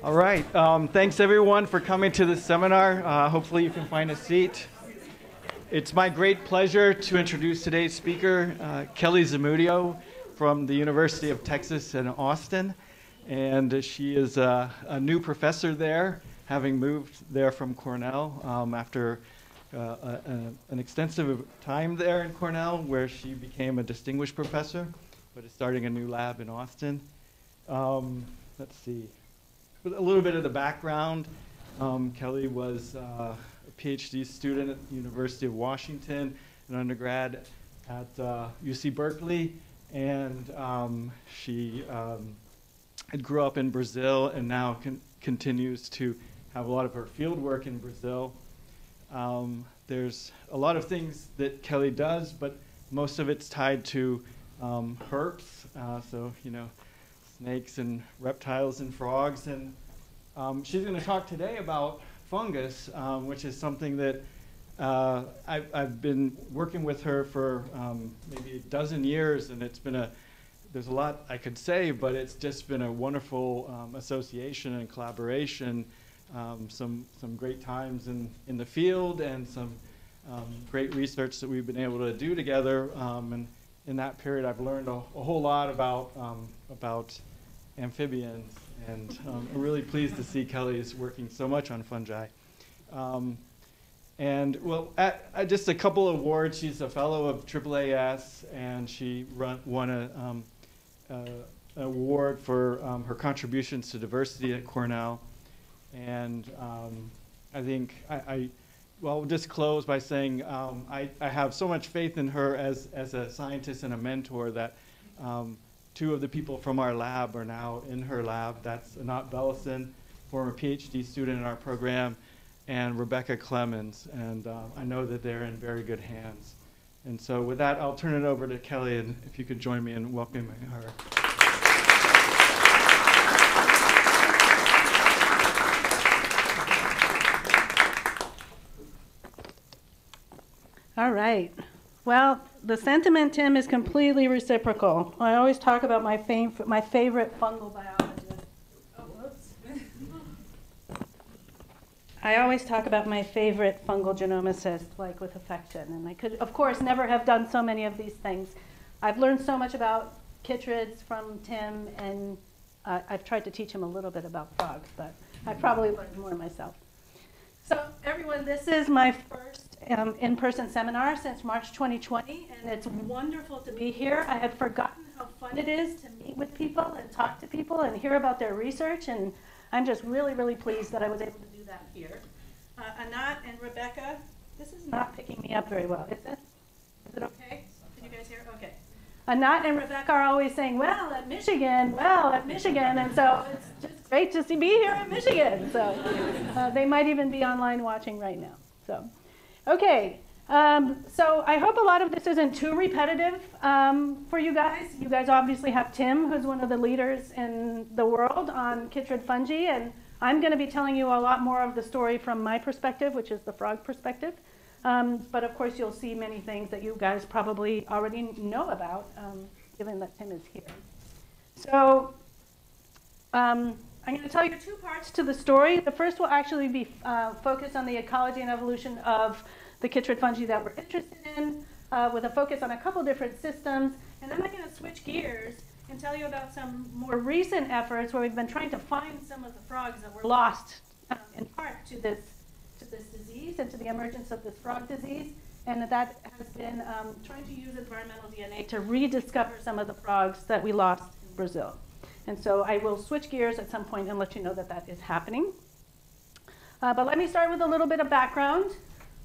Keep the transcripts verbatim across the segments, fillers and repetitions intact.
All right. Um, thanks, everyone, for coming to this seminar. Uh, hopefully you can find a seat. It's my great pleasure to introduce today's speaker, uh, Kelly Zamudio from the University of Texas in Austin. And she is a, a new professor there, having moved there from Cornell um, after uh, a, a, an extensive time there in Cornell, where she became a distinguished professor, but is starting a new lab in Austin. Um, let's see. With a little bit of the background, um, Kelly was uh, a PhD student at the University of Washington, an undergrad at uh, U C Berkeley, and um, she um, grew up in Brazil and now con continues to have a lot of her field work in Brazil. Um, there's a lot of things that Kelly does, but most of it's tied to um, herps, uh, so, you know, snakes and reptiles and frogs. And um, she's going to talk today about fungus, um, which is something that uh, I've, I've been working with her for um, maybe a dozen years, and it's been a, there's a lot I could say, but it's just been a wonderful um, association and collaboration, um, some, some great times in, in the field and some um, great research that we've been able to do together. Um, and in that period, I've learned a, a whole lot about, um, about amphibians, and um, I'm really pleased to see Kelly is working so much on fungi. Um, and well, at, at just a couple of awards. She's a fellow of triple A S, and she run, won a, um, uh, an award for um, her contributions to diversity at Cornell. And um, I think I, I well, I'll just close by saying um, I, I have so much faith in her as, as a scientist and a mentor that um, two of the people from our lab are now in her lab. That's Anat Bellison, former PhD student in our program, and Rebecca Clemens. And uh, I know that they're in very good hands. And so with that, I'll turn it over to Kelly, and if you could join me in welcoming her. All right. Well, the sentiment, Tim, is completely reciprocal. I always talk about my, fav my favorite fungal biologist. Oh, whoops. I always talk about my favorite fungal genomicist, like, with affection. And I could, of course, never have done so many of these things. I've learned so much about chytrids from Tim, and uh, I've tried to teach him a little bit about frogs, but I probably learned more myself. So, everyone, this is my first Um, in-person seminar since March twenty twenty, and it's wonderful to be here. I had forgotten how fun it is to meet with people and talk to people and hear about their research, and I'm just really, really pleased that I was able to do that here. Uh, Anat and Rebecca, this is not picking me up very well, is it? Is it okay? Can you guys hear? Okay. Anat and Rebecca are always saying, well, at Michigan, well, at Michigan, and so it's just great to see me here at Michigan. So uh, they might even be online watching right now. So. Okay, um, so I hope a lot of this isn't too repetitive um, for you guys. You guys obviously have Tim, who's one of the leaders in the world on chytrid fungi, and I'm going to be telling you a lot more of the story from my perspective, which is the frog perspective. Um, but of course, you'll see many things that you guys probably already know about, um, given that Tim is here. So um, I'm going to tell you two parts to the story. The first will actually be uh, focused on the ecology and evolution of the chytrid fungi that we're interested in, uh, with a focus on a couple different systems. And then I'm going to switch gears and tell you about some more recent efforts where we've been trying to find some of the frogs that were lost um, in part to this, to this disease and to the emergence of this frog disease. And that has been um, trying to use environmental D N A to rediscover some of the frogs that we lost in Brazil. And so I will switch gears at some point and let you know that that is happening. Uh, but let me start with a little bit of background,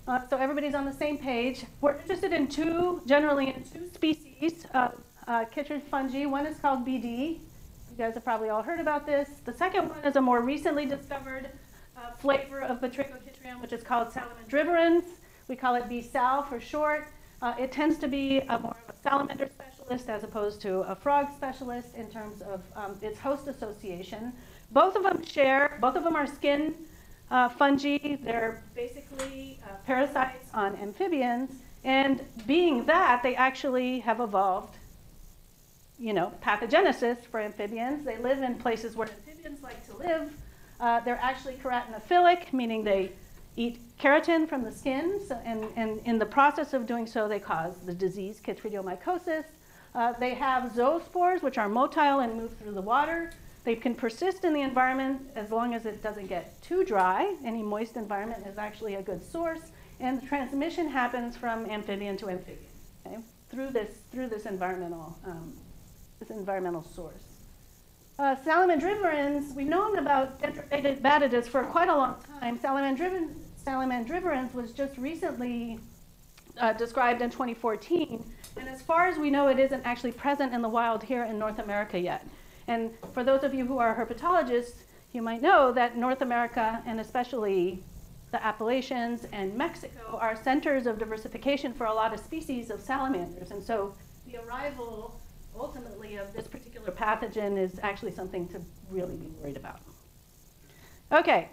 uh, so everybody's on the same page. We're interested in two, generally in two species of uh, chytrid fungi. One is called B D. You guys have probably all heard about this. The second one is a more recently discovered uh, flavor of Batrachochytrium, which is called Salamandrivorans. We call it B-sal for short. Uh, it tends to be a more of a salamander specialist as opposed to a frog specialist in terms of um, its host association. Both of them share, both of them are skin uh, fungi. They're basically uh, parasites on amphibians. And being that, they actually have evolved, you know, pathogenesis for amphibians. They live in places where amphibians like to live. Uh, they're actually keratinophilic, meaning they eat keratin from the skin, so, and, and in the process of doing so, they cause the disease chytridiomycosis. Uh, they have zoospores, which are motile and move through the water. They can persist in the environment as long as it doesn't get too dry. Any moist environment is actually a good source, and the transmission happens from amphibian to amphibian, okay, through this through this environmental um, this environmental source. Uh, Salamandrivorans, we've known about dendrobatidis for quite a long time. Salamandrivorans, Salamandrivorans was just recently uh, described in twenty fourteen, and as far as we know, it isn't actually present in the wild here in North America yet. And for those of you who are herpetologists, you might know that North America, and especially the Appalachians and Mexico, are centers of diversification for a lot of species of salamanders. And so the arrival, ultimately, of this particular pathogen is actually something to really be worried about. Okay,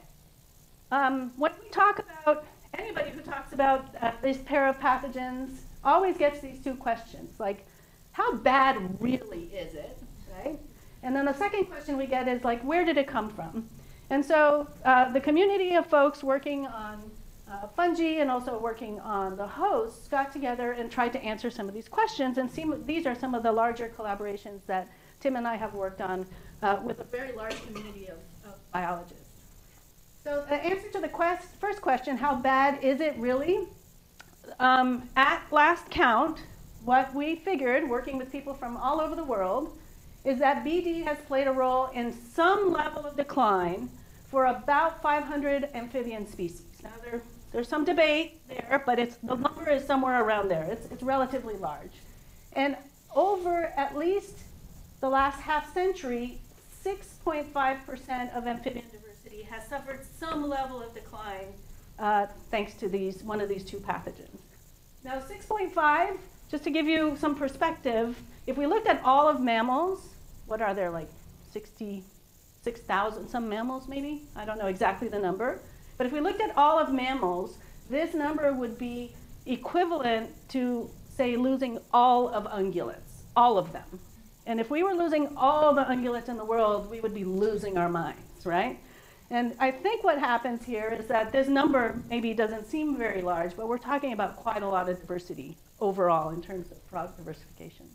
um, when we talk about, anybody who talks about uh, this pair of pathogens always gets these two questions, like, how bad really is it, right? And then the second question we get is, like, where did it come from? And so uh, the community of folks working on uh, fungi and also working on the hosts got together and tried to answer some of these questions. And see, these are some of the larger collaborations that Tim and I have worked on uh, with a very large community of, of biologists. So the answer to the quest, first question, how bad is it really? Um, at last count, what we figured, working with people from all over the world, is that B D has played a role in some level of decline for about five hundred amphibian species. Now, there, there's some debate there, but it's, the number is somewhere around there. It's, it's relatively large. And over at least the last half century, six point five percent of amphibian diversity has suffered some level of decline uh, thanks to these, one of these two pathogens. Now, six point five, just to give you some perspective, if we looked at all of mammals, what are there, like sixty-six thousand, some mammals maybe? I don't know exactly the number. But if we looked at all of mammals, this number would be equivalent to, say, losing all of ungulates, all of them. And if we were losing all the ungulates in the world, we would be losing our minds, right? And I think what happens here is that this number maybe doesn't seem very large, but we're talking about quite a lot of diversity overall in terms of frog diversification.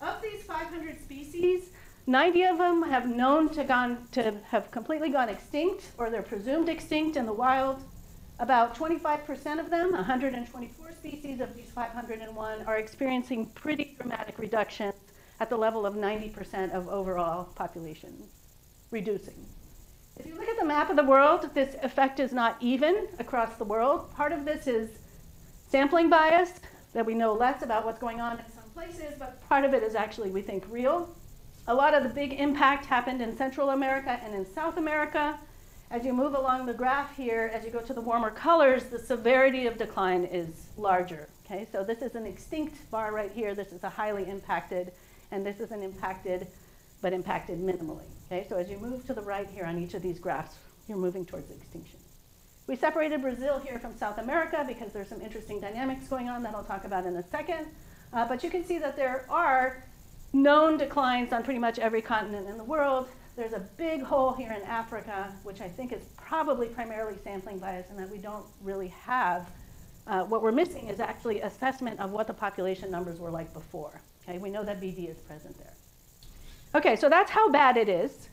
Of these five hundred species, ninety of them have known to, gone, to have completely gone extinct, or they're presumed extinct in the wild. About twenty-five percent of them, one hundred twenty-four species of these five hundred and one, are experiencing pretty dramatic reductions at the level of ninety percent of overall population reducing. If you look at the map of the world, this effect is not even across the world. Part of this is sampling bias, that we know less about what's going on in some places, but part of it is actually, we think, real. A lot of the big impact happened in Central America and in South America. As you move along the graph here, as you go to the warmer colors, the severity of decline is larger. Okay, so this is an extinct bar right here. This is a highly impacted, and this is an impacted, but impacted minimally. Okay, so as you move to the right here on each of these graphs, you're moving towards extinction. We separated Brazil here from South America because there's some interesting dynamics going on that I'll talk about in a second. Uh, but you can see that there are known declines on pretty much every continent in the world. There's a big hole here in Africa, which I think is probably primarily sampling bias, and that we don't really have. Uh, what we're missing is actually assessment of what the population numbers were like before. Okay, we know that B D is present there. Okay, so that's how bad it is.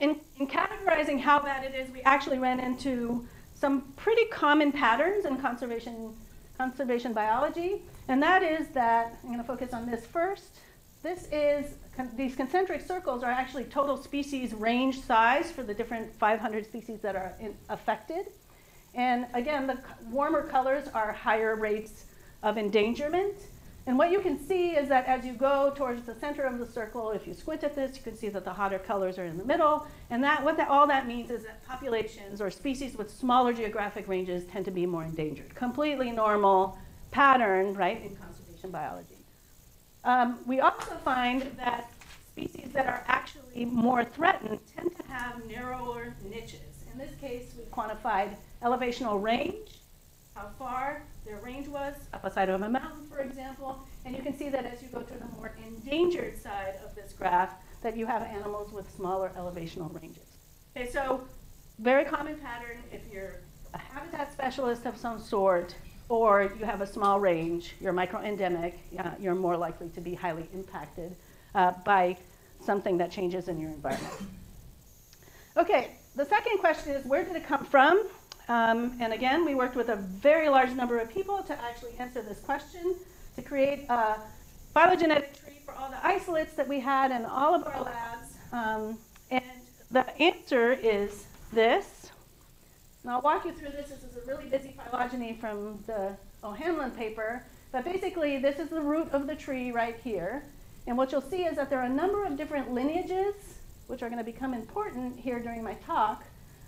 In, in categorizing how bad it is, we actually ran into some pretty common patterns in conservation, conservation biology, and that is that, I'm going to focus on this first, this is, con these concentric circles are actually total species range size for the different five hundred species that are in, affected, and again, the warmer colors are higher rates of endangerment. And what you can see is that as you go towards the center of the circle, if you squint at this, you can see that the hotter colors are in the middle. And that, what that, all that means is that populations or species with smaller geographic ranges tend to be more endangered. Completely normal pattern, right, in conservation biology. Um, we also find that species that are actually more threatened tend to have narrower niches. In this case, we quantified elevational range, how far their range was up a side of a mountain, for example, and you can see that as you go to the more endangered side of this graph, that you have animals with smaller elevational ranges. Okay, so very common pattern if you're a habitat specialist of some sort, or you have a small range, you're microendemic, uh, you're more likely to be highly impacted uh, by something that changes in your environment. Okay, the second question is, where did it come from? Um, and again, we worked with a very large number of people to actually answer this question, to create a phylogenetic tree for all the isolates that we had in all of our labs. Um, and the answer is this. And I'll walk you through this. This is a really busy phylogeny from the O'Hanlon paper. But basically, this is the root of the tree right here. And what you'll see is that there are a number of different lineages, which are going to become important here during my talk,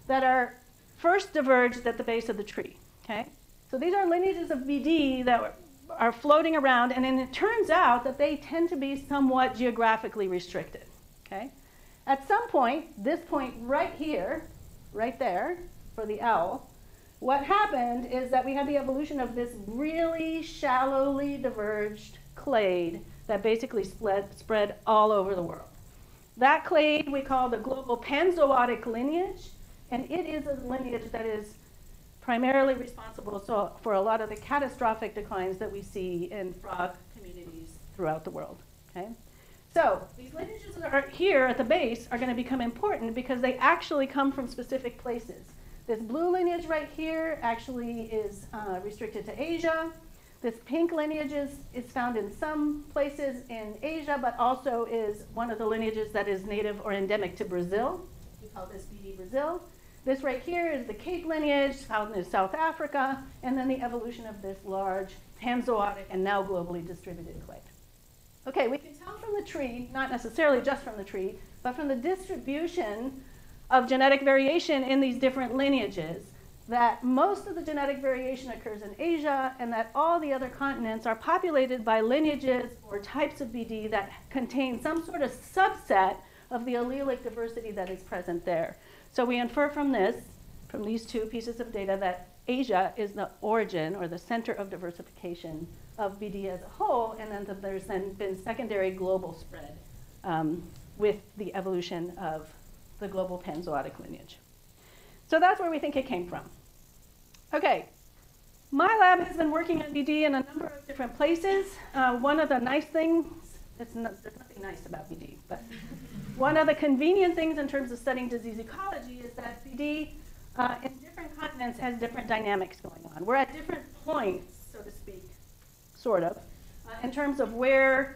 that are first diverged at the base of the tree. Okay? So these are lineages of B D that are floating around, and then it turns out that they tend to be somewhat geographically restricted. Okay? At some point, this point right here, right there, for the owl, what happened is that we had the evolution of this really shallowly diverged clade that basically split, spread all over the world. That clade we call the global panzootic lineage, and it is a lineage that is primarily responsible so, for a lot of the catastrophic declines that we see in frog communities throughout the world. Okay? So these lineages that are here at the base are going to become important because they actually come from specific places. This blue lineage right here actually is uh, restricted to Asia. This pink lineage is, is found in some places in Asia, but also is one of the lineages that is native or endemic to Brazil. We call this B D Brazil. This right here is the Cape lineage found in South Africa, and then the evolution of this large panzootic and now globally distributed clade. Okay, we can tell from the tree, not necessarily just from the tree, but from the distribution of genetic variation in these different lineages, that most of the genetic variation occurs in Asia, and that all the other continents are populated by lineages or types of B D that contain some sort of subset of the allelic diversity that is present there. So we infer from this, from these two pieces of data, that Asia is the origin or the center of diversification of B D as a whole, and then there's then been secondary global spread um, with the evolution of the global panzootic lineage. So that's where we think it came from. Okay, my lab has been working on B D in a number of different places. Uh, one of the nice things, it's not, there's nothing nice about B D, but one of the convenient things in terms of studying disease ecology is that B D uh, in different continents has different dynamics going on. We're at different points, so to speak, sort of, uh, in terms of where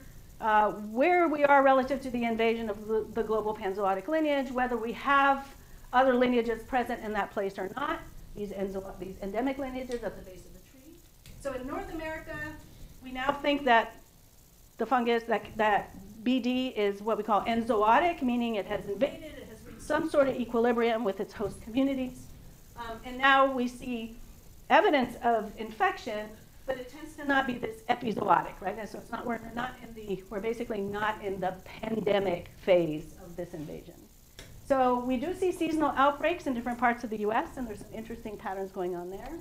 Uh, where we are relative to the invasion of the, the global panzootic lineage, whether we have other lineages present in that place or not, these, enzo these endemic lineages at the base of the tree. So in North America, we now think that the fungus, that, that B D is what we call enzootic, meaning it has invaded, it has reached some sort of equilibrium with its host communities. Um, and now we see evidence of infection, but it tends to not be this epizootic, right? And so it's not, we're not in the, we're basically not in the pandemic phase of this invasion. So we do see seasonal outbreaks in different parts of the U S, and there's some interesting patterns going on there.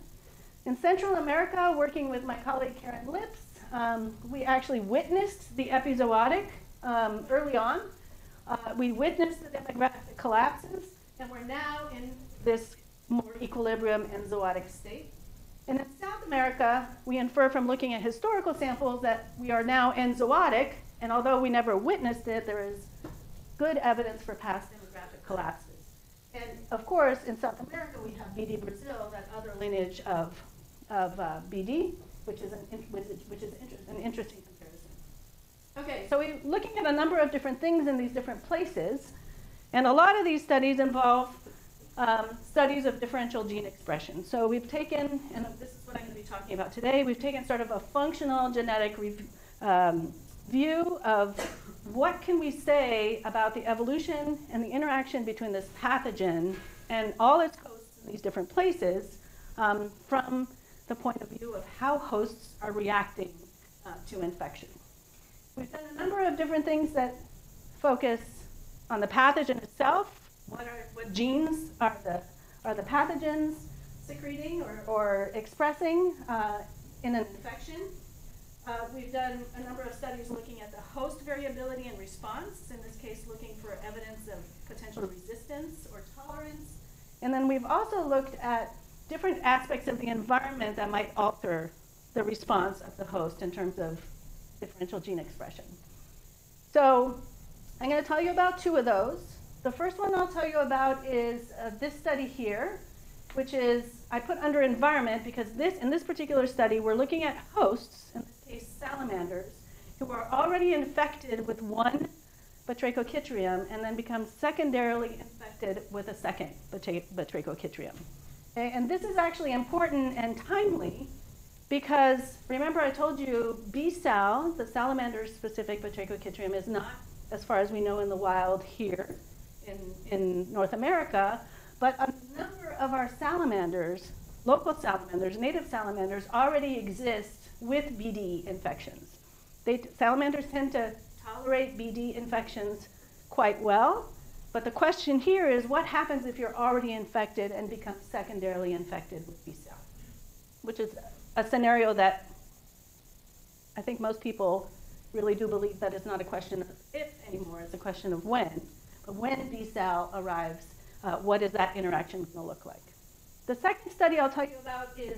In Central America, working with my colleague Karen Lips, um, we actually witnessed the epizootic um, early on. Uh, we witnessed the demographic collapses, and we're now in this more equilibrium enzootic state. And in South America, we infer from looking at historical samples that we are now enzootic, and although we never witnessed it, there is good evidence for past demographic collapses. And of course, in South America, we have B D Brazil, that other lineage of, of uh, B D, which is, an, which is an interesting comparison. Okay, so we're looking at a number of different things in these different places, and a lot of these studies involve Um, studies of differential gene expression. So we've taken, and this is what I'm going to be talking about today, we've taken sort of a functional genetic um, view of what can we say about the evolution and the interaction between this pathogen and all its hosts in these different places um, from the point of view of how hosts are reacting uh, to infection. We've done a number of different things that focus on the pathogen itself. What, are, what genes are the, are the pathogens secreting or, or expressing uh, in an infection? Uh, we've done a number of studies looking at the host variability and response, in this case looking for evidence of potential resistance or tolerance. And then we've also looked at different aspects of the environment that might alter the response of the host in terms of differential gene expression. So I'm going to tell you about two of those. The first one I'll tell you about is uh, this study here, which is, I put under environment because this, in this particular study, we're looking at hosts, in this case salamanders, who are already infected with one Batrachochytrium and then become secondarily infected with a second Batrachochytrium. Okay? And this is actually important and timely because, remember I told you, B-sal, the salamander-specific Batrachochytrium, is not, as far as we know in the wild here in, in North America, but a number of our salamanders, local salamanders, native salamanders, already exist with B D infections. They, salamanders tend to tolerate B D infections quite well, but the question here is what happens if you're already infected and become secondarily infected with B-cell, which is a scenario that I think most people really do believe that it's not a question of if anymore, it's a question of when. But when B-cell arrives, uh, what is that interaction going to look like? The second study I'll tell you about is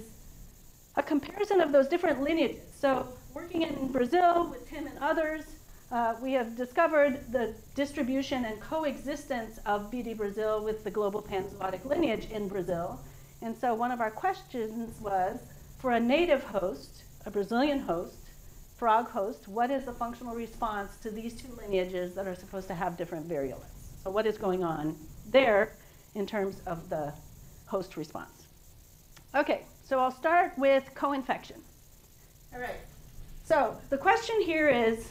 a comparison of those different lineages. So working in Brazil with Tim and others, uh, we have discovered the distribution and coexistence of B D Brazil with the global panzootic lineage in Brazil. And so one of our questions was, for a native host, a Brazilian host, frog host, what is the functional response to these two lineages that are supposed to have different virulence? So what is going on there in terms of the host response? Okay, so I'll start with co-infection. All right, so the question here is,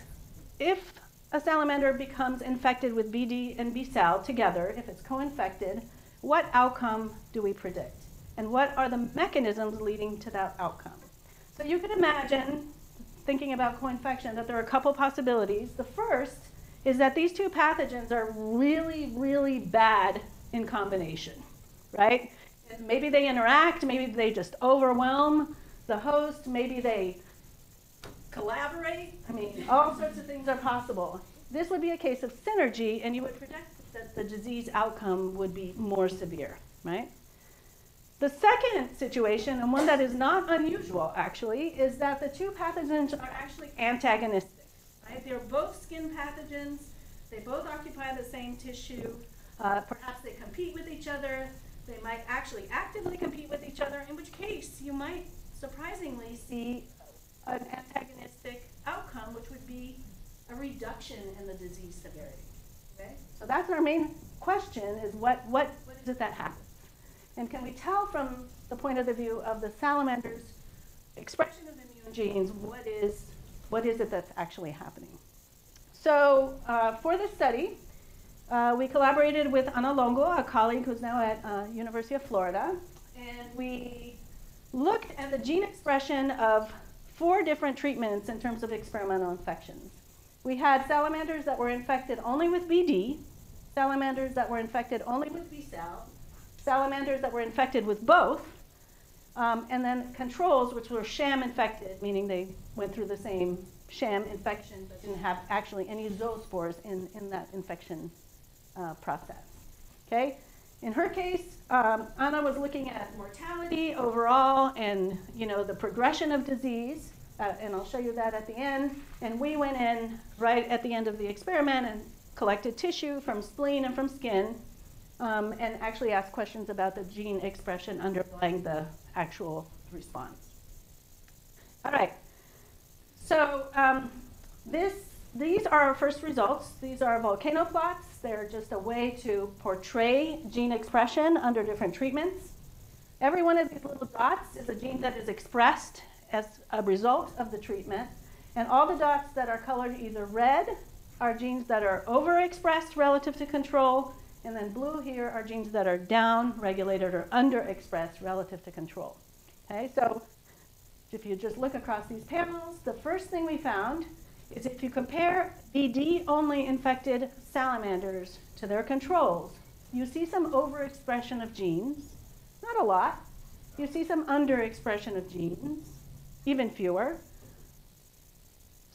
if a salamander becomes infected with B D and B-sal together, if it's co-infected, what outcome do we predict? And what are the mechanisms leading to that outcome? So you can imagine, thinking about co-infection, that there are a couple possibilities. The first is that these two pathogens are really, really bad in combination, right? And maybe they interact, maybe they just overwhelm the host, maybe they collaborate. I mean, all sorts of things are possible. This would be a case of synergy, and you would predict that the disease outcome would be more severe, right? The second situation, and one that is not unusual actually, is that the two pathogens are actually antagonistic, right? They're both skin pathogens, they both occupy the same tissue, uh, perhaps they compete with each other, they might actually actively compete with each other, in which case you might surprisingly see an antagonistic outcome, which would be a reduction in the disease severity, okay? So that's our main question, is what, what, what is it that happens? And can we tell from the point of the view of the salamander's expression of immune genes, what is, what is it that's actually happening? So uh, for this study, uh, we collaborated with Ana Longo, a colleague who's now at uh, University of Florida, and we looked at the gene expression of four different treatments in terms of experimental infections. We had salamanders that were infected only with B D, salamanders that were infected only with B-cell, salamanders that were infected with both, um, and then controls, which were sham infected, meaning they went through the same sham infection but didn't have actually any zoospores in, in that infection uh, process. Okay? In her case, um, Ana was looking at mortality overall and, you know, the progression of disease, uh, and I'll show you that at the end. And we went in right at the end of the experiment and collected tissue from spleen and from skin, Um, and actually ask questions about the gene expression underlying the actual response. All right, so um, this, these are our first results. These are volcano plots. They're just a way to portray gene expression under different treatments. Every one of these little dots is a gene that is expressed as a result of the treatment, and all the dots that are colored either red are genes that are overexpressed relative to control, and then blue here are genes that are down-regulated or underexpressed relative to control. Okay, so if you just look across these panels, the first thing we found is if you compare B D-only infected salamanders to their controls, you see some overexpression of genes, not a lot. You see some underexpression of genes, even fewer.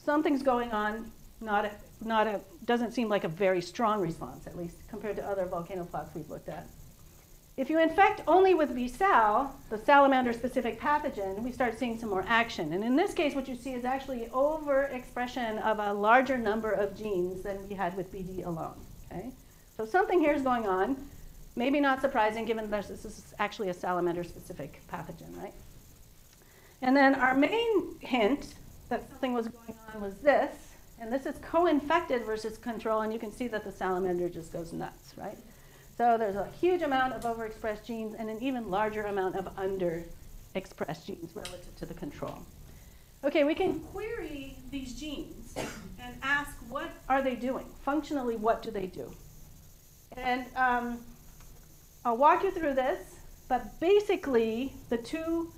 something's going on, not a, not a, doesn't seem like a very strong response, at least compared to other volcano plaques we've looked at. If you infect only with B-sal, the salamander-specific pathogen, we start seeing some more action. And in this case, what you see is actually overexpression of a larger number of genes than we had with B D alone. Okay? So something here is going on. Maybe not surprising, given that this is actually a salamander-specific pathogen, right? And then our main hint that something was going on was this. And this is co-infected versus control. And you can see that the salamander just goes nuts, right? So there's a huge amount of overexpressed genes and an even larger amount of underexpressed genes relative to the control. Okay, we can query these genes and ask, what are they doing? Functionally, what do they do? And um, I'll walk you through this, but basically the two,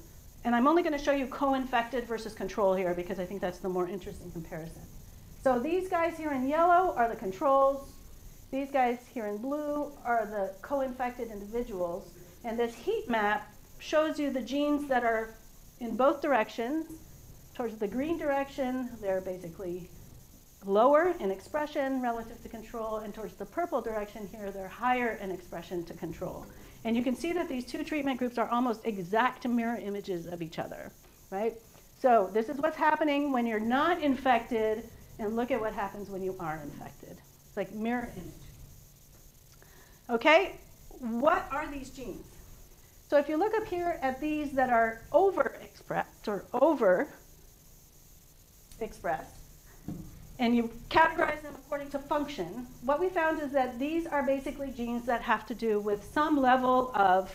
and I'm only going to show you co-infected versus control here because I think that's the more interesting comparison. So these guys here in yellow are the controls. These guys here in blue are the co-infected individuals. And this heat map shows you the genes that are in both directions. Towards the green direction, they're basically lower in expression relative to control. And towards the purple direction here, they're higher in expression to control. And you can see that these two treatment groups are almost exact mirror images of each other, right? So this is what's happening when you're not infected, and look at what happens when you are infected. It's like mirror image. Okay, what are these genes? So if you look up here at these that are overexpressed or overexpressed, and you categorize them according to function, what we found is that these are basically genes that have to do with some level of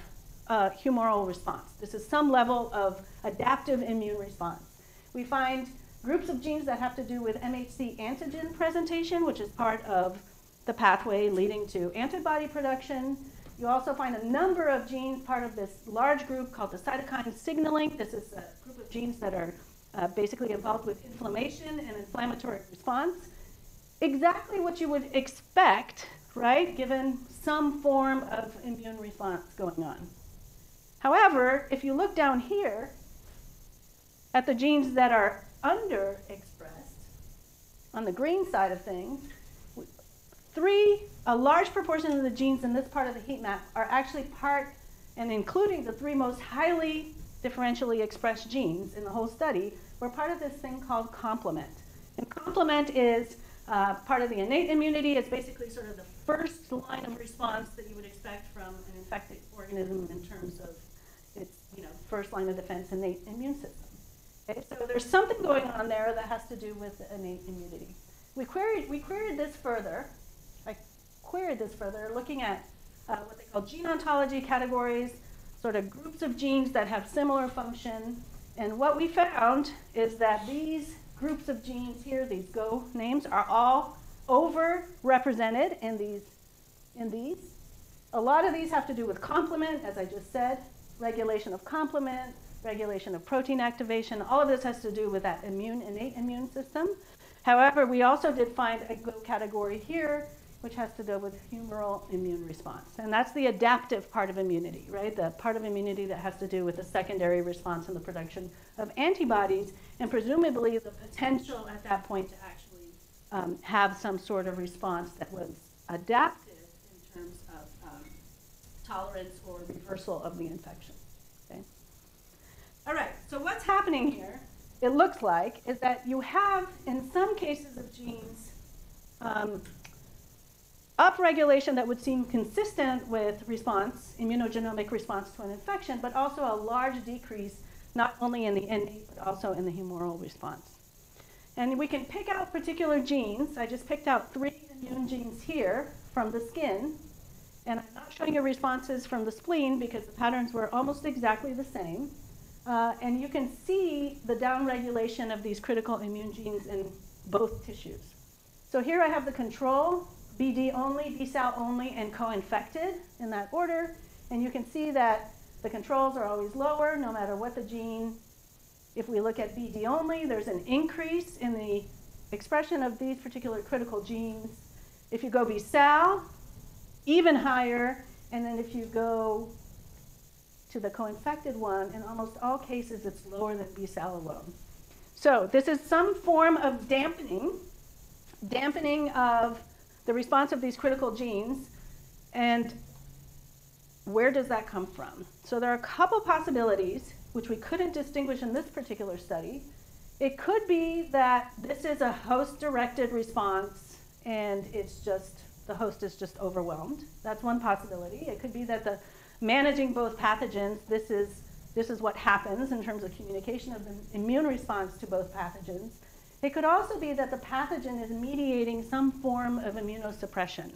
uh, humoral response. This is some level of adaptive immune response. We find groups of genes that have to do with M H C antigen presentation, which is part of the pathway leading to antibody production. You also find a number of genes part of this large group called the cytokine signaling. This is a group of genes that are uh, basically involved with inflammation and inflammatory response. Exactly what you would expect, right, given some form of immune response going on. However, if you look down here at the genes that are underexpressed on the green side of things, three, a large proportion of the genes in this part of the heat map are actually part and including the three most highly differentially expressed genes in the whole study were part of this thing called complement. And complement is uh, part of the innate immunity. It's basically sort of the first line of response that you would expect from an infected organism in terms of its, you know, first line of defense innate immune system. Okay, so there's something going on there that has to do with innate immunity. We queried, we queried this further. I queried this further, looking at uh, what they call gene ontology categories, sort of groups of genes that have similar function. And what we found is that these groups of genes here, these G O names, are all overrepresented in these, in these. A lot of these have to do with complement, as I just said, regulation of complement, regulation of protein activation. All of this has to do with that immune, innate immune system. However, we also did find a G O category here, which has to do with humoral immune response. And that's the adaptive part of immunity, right? The part of immunity that has to do with the secondary response and the production of antibodies, and presumably the potential at that point to actually um, have some sort of response that was adaptive in terms of um, tolerance or reversal of the infection. All right, so what's happening here, it looks like, is that you have, in some cases of genes, um, upregulation that would seem consistent with response, immunogenomic response to an infection, but also a large decrease, not only in the innate, but also in the humoral response. And we can pick out particular genes. I just picked out three immune genes here from the skin. And I'm not showing you responses from the spleen because the patterns were almost exactly the same. Uh, and you can see the downregulation of these critical immune genes in both tissues. So here I have the control, B D only, B-sal only, and co-infected in that order. And you can see that the controls are always lower, no matter what the gene. If we look at B D only, there's an increase in the expression of these particular critical genes. If you go B-sal, even higher. And then if you go to the co-infected one, in almost all cases, it's lower than B-sal alone. So this is some form of dampening, dampening of the response of these critical genes. And where does that come from? So there are a couple possibilities which we couldn't distinguish in this particular study. It could be that this is a host-directed response and it's just, the host is just overwhelmed. That's one possibility. It could be that the managing both pathogens, this is, this is what happens in terms of communication of the immune response to both pathogens. It could also be that the pathogen is mediating some form of immunosuppression.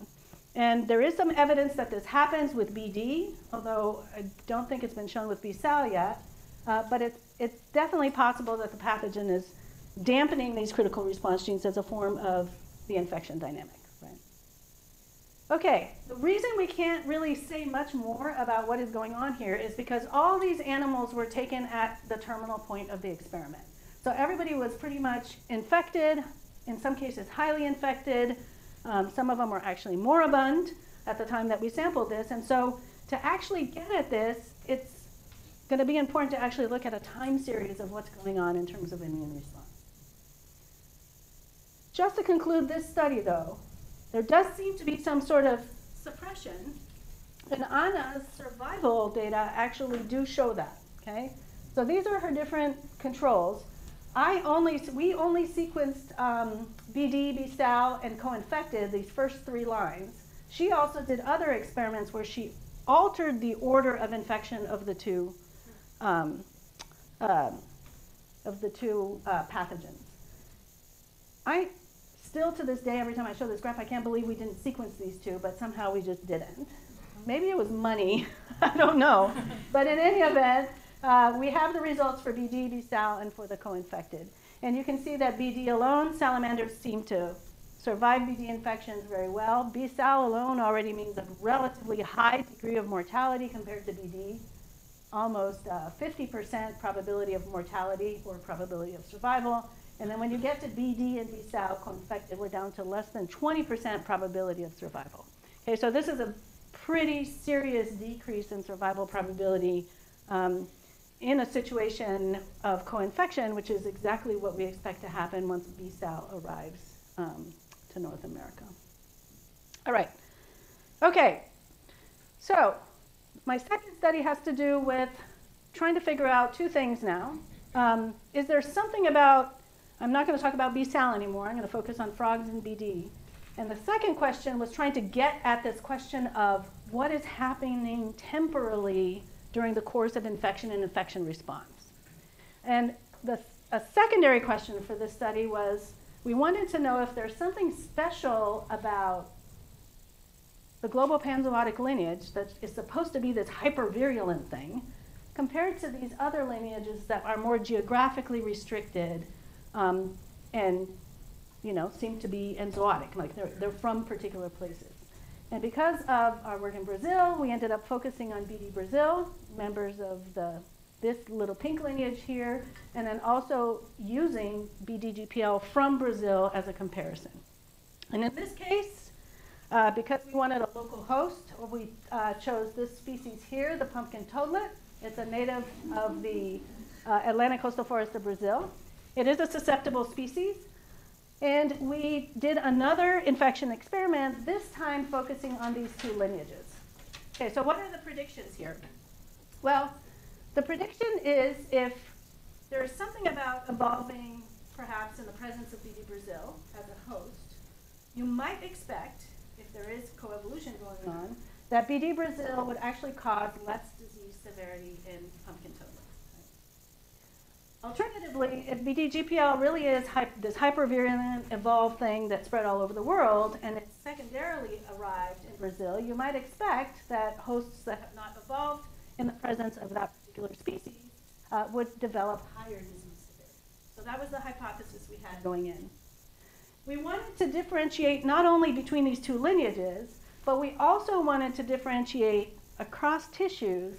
And there is some evidence that this happens with B D, although I don't think it's been shown with B-Sal yet, uh, but it's, it's definitely possible that the pathogen is dampening these critical response genes as a form of the infection dynamic. Okay, the reason we can't really say much more about what is going on here is because all these animals were taken at the terminal point of the experiment. So everybody was pretty much infected, in some cases highly infected. Um, some of them were actually moribund at the time that we sampled this. And so to actually get at this, it's going to be important to actually look at a time series of what's going on in terms of immune response. Just to conclude this study, though, there does seem to be some sort of suppression, and Ana's survival data actually do show that, okay? So these are her different controls. I only, we only sequenced um, B D, B-Sal, and co-infected, these first three lines. She also did other experiments where she altered the order of infection of the two, um, uh, of the two uh, pathogens. I, Still to this day, every time I show this graph, I can't believe we didn't sequence these two, but somehow we just didn't. Maybe it was money, I don't know. But in any event, uh, we have the results for B D, B-Sal, and for the co-infected. And you can see that B D alone, salamanders seem to survive B D infections very well. B-Sal alone already means a relatively high degree of mortality compared to B D, almost uh, fifty percent probability of mortality or probability of survival. And then when you get to B D and B-Sal co-infected, we're down to less than twenty percent probability of survival. Okay, so this is a pretty serious decrease in survival probability um, in a situation of co-infection, which is exactly what we expect to happen once B-Sal arrives um, to North America. All right, okay, so my second study has to do with trying to figure out two things now. Um, is there something about I'm not going to talk about B-Sal anymore. I'm going to focus on frogs and B D. And the second question was trying to get at this question of what is happening temporally during the course of infection and infection response. And the, a secondary question for this study was we wanted to know if there's something special about the global panzootic lineage that is supposed to be this hypervirulent thing compared to these other lineages that are more geographically restricted Um, and, you know, seem to be enzootic, like they're, they're from particular places. And because of our work in Brazil, we ended up focusing on B D Brazil, members of the, this little pink lineage here, and then also using B D G P L from Brazil as a comparison. And in this case, uh, because we wanted a local host, we uh, chose this species here, the pumpkin toadlet. It's a native of the uh, Atlantic coastal forest of Brazil. It is a susceptible species, and we did another infection experiment, this time focusing on these two lineages. Okay, so what are the predictions here? Well, the prediction is if there is something about evolving, perhaps in the presence of B D Brazil as a host, you might expect, if there is coevolution going on, that B D Brazil would actually cause less disease severity in pumpkin toadlet. Alternatively, if B D G P L really is hy this hypervirulent evolved thing that spread all over the world and it's secondarily arrived in Brazil, you might expect that hosts that have not evolved in the presence of that particular species uh, would develop higher disease severity. So that was the hypothesis we had going in. We wanted to differentiate not only between these two lineages, but we also wanted to differentiate across tissues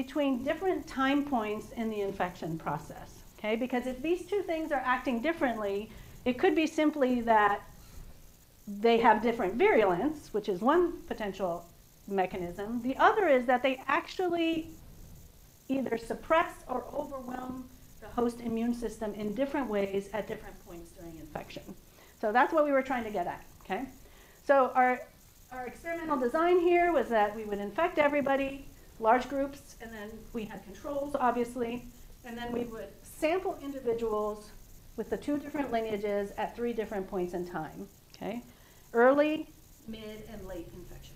between different time points in the infection process. Okay, because if these two things are acting differently, it could be simply that they have different virulence, which is one potential mechanism. The other is that they actually either suppress or overwhelm the the host immune system in different ways at different points during infection. So that's what we were trying to get at, okay? So our, our experimental design here was that we would infect everybody, large groups, and then we had controls, obviously, and then we would sample individuals with the two different lineages at three different points in time, okay? Early, mid, and late infection.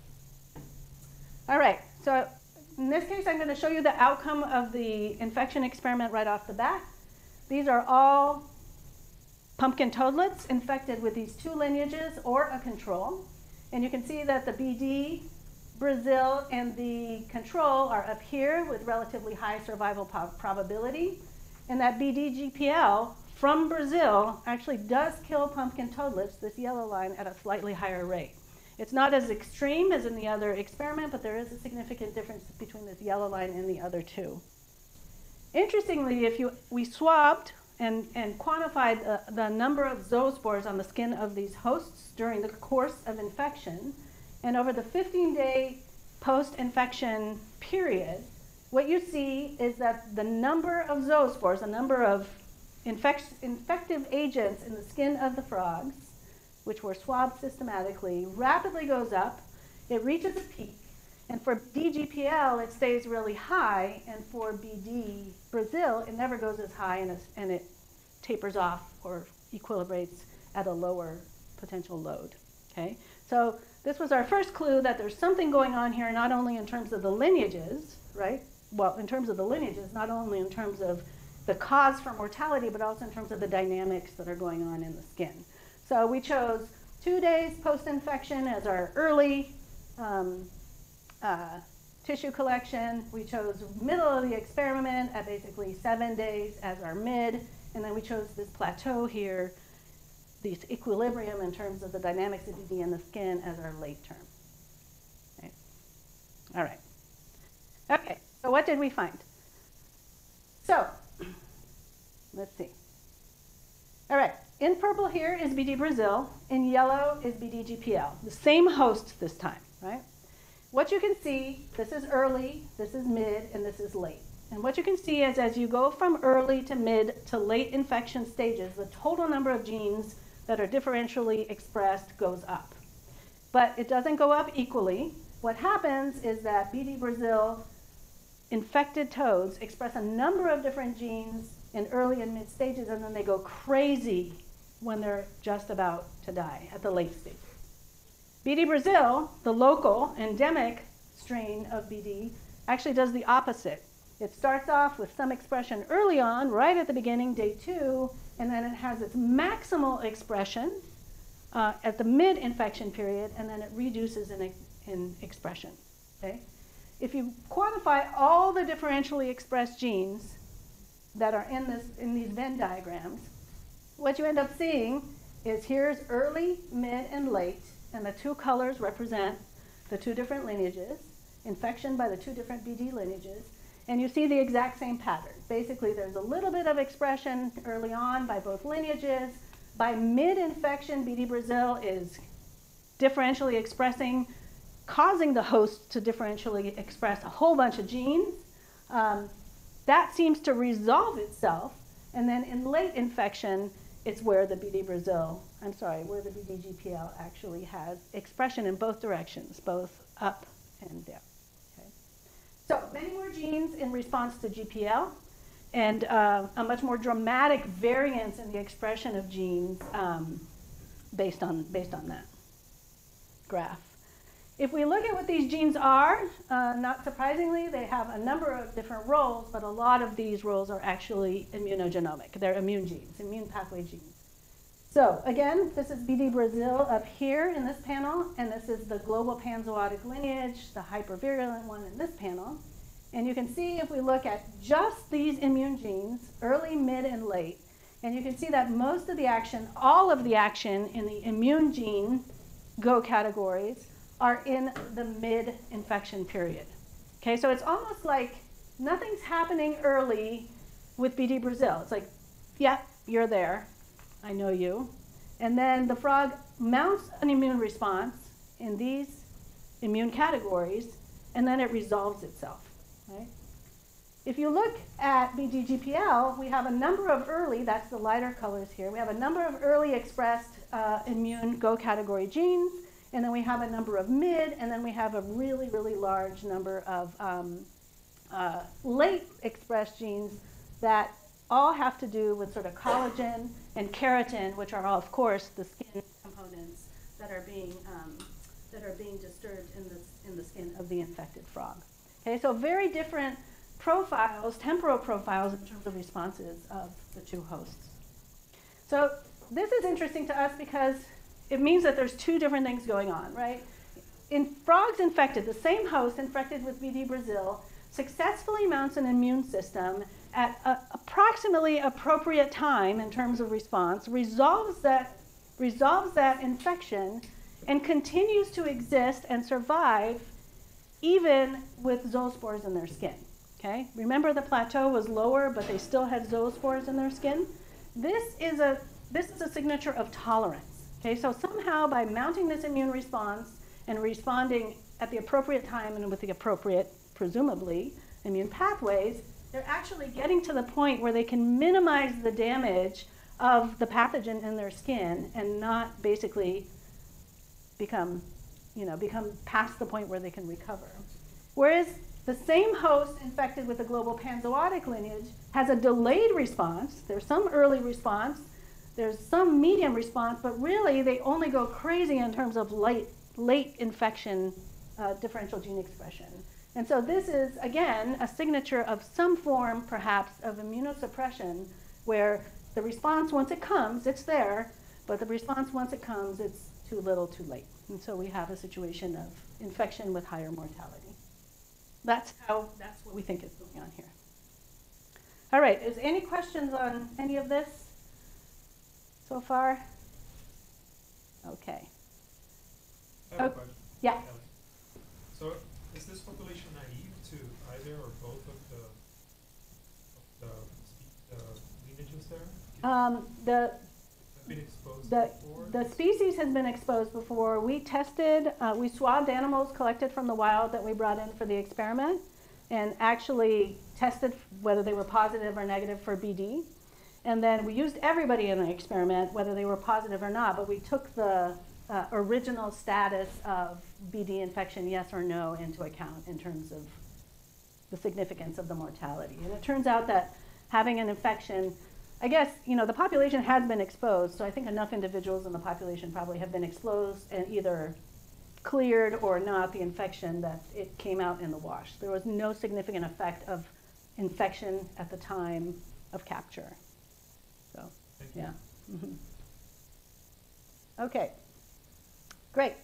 All right, so in this case, I'm going to show you the outcome of the infection experiment right off the bat. These are all pumpkin toadlets infected with these two lineages or a control. And you can see that the B D, Brazil, and the control are up here with relatively high survival probability. And that B D G P L from Brazil actually does kill pumpkin toadlets, this yellow line, at a slightly higher rate. It's not as extreme as in the other experiment, but there is a significant difference between this yellow line and the other two. Interestingly, if you, we swabbed and, and quantified the, the number of zoospores on the skin of these hosts during the course of infection, and over the fifteen day post-infection period, what you see is that the number of zoospores, the number of infect, infective agents in the skin of the frogs, which were swabbed systematically, rapidly goes up. It reaches a peak. And for D G P L, it stays really high. And for B D Brazil, it never goes as high, and, and it tapers off or equilibrates at a lower potential load. Okay? So this was our first clue that there's something going on here, not only in terms of the lineages, right? Well, in terms of the lineages, not only in terms of the cause for mortality, but also in terms of the dynamics that are going on in the skin. So we chose two days post-infection as our early um, uh, tissue collection. We chose middle of the experiment at basically seven days as our mid. And then we chose this plateau here, this equilibrium in terms of the dynamics of B D in the skin, as our late term. Okay. All right. Okay, so what did we find? So let's see. All right. In purple here is B D Brazil, in yellow is B D G P L, the same host this time, right? What you can see, this is early, this is mid, and this is late. And what you can see is as you go from early to mid to late infection stages, the total number of genes that are differentially expressed goes up. But it doesn't go up equally. What happens is that B D Brazil infected toads express a number of different genes in early and mid stages, and then they go crazy when they're just about to die at the late stage. B D Brazil, the local endemic strain of B D, actually does the opposite. It starts off with some expression early on, right at the beginning, day two, and then it has its maximal expression uh, at the mid-infection period, and then it reduces in, in expression. Okay? If you quantify all the differentially expressed genes that are in, this, in these Venn diagrams, what you end up seeing is here's early, mid, and late, and the two colors represent the two different lineages, infection by the two different B D lineages, and you see the exact same pattern. Basically, there's a little bit of expression early on by both lineages. By mid-infection, B D Brazil is differentially expressing, causing the host to differentially express a whole bunch of genes. Um, That seems to resolve itself, and then in late infection, it's where the B D Brazil, I'm sorry, where the B D G P L actually has expression in both directions, both up and down. Okay? So many more genes in response to G P L, and uh, a much more dramatic variance in the expression of genes um, based on based on that graph. If we look at what these genes are, uh, not surprisingly, they have a number of different roles, but a lot of these roles are actually immunogenomic. They're immune genes, immune pathway genes. So again, this is B D Brazil up here in this panel, and this is the global panzootic lineage, the hypervirulent one in this panel. And you can see if we look at just these immune genes, early, mid, and late, and you can see that most of the action, all of the action in the immune gene go categories are in the mid-infection period. Okay, so it's almost like nothing's happening early with B D Brazil. It's like, yeah, you're there, I know you. And then the frog mounts an immune response in these immune categories, and then it resolves itself, right? If you look at B D G P L, we have a number of early, that's the lighter colors here, we have a number of early expressed uh, immune G O category genes, and then we have a number of mid, and then we have a really, really large number of um, uh, late expressed genes that all have to do with sort of collagen and keratin, which are all, of course, the skin components that are being, um, that are being disturbed in the, in the skin of the infected frog. Okay, so very different profiles, temporal profiles in terms of responses of the two hosts. So this is interesting to us because it means that there's two different things going on, right? In frogs infected, the same host infected with B D Brazil successfully mounts an immune system at a approximately appropriate time in terms of response, resolves that, resolves that infection, and continues to exist and survive even with zoospores in their skin. Okay? Remember the plateau was lower, but they still had zoospores in their skin. This is a, this is a signature of tolerance. Okay? So somehow by mounting this immune response and responding at the appropriate time and with the appropriate, presumably, immune pathways, they're actually getting to the point where they can minimize the damage of the pathogen in their skin and not basically become, you know, become past the point where they can recover. Whereas the same host infected with a global panzootic lineage has a delayed response. There's some early response, there's some medium response, but really they only go crazy in terms of late, late infection uh, differential gene expression. And so this is, again, a signature of some form, perhaps, of immunosuppression, where the response, once it comes, it's there, but the response, once it comes, it's too little, too late. And so we have a situation of infection with higher mortality. That's how, that's what we think is going on here. All right, is any questions on any of this so far? Okay. I have a question. Yeah. So is this population naive to either or both of the, of the, the lineages there? Um, the, been exposed the, before? The species has been exposed before. We tested, uh, we swabbed animals collected from the wild that we brought in for the experiment and actually tested whether they were positive or negative for B D. And then we used everybody in the experiment, whether they were positive or not, but we took the Uh, original status of B D infection, yes or no, into account in terms of the significance of the mortality. And it turns out that having an infection, I guess, you know, the population has been exposed, so I think enough individuals in the population probably have been exposed and either cleared or not the infection that it came out in the wash. There was no significant effect of infection at the time of capture. So, yeah. Mm-hmm. Okay. Great.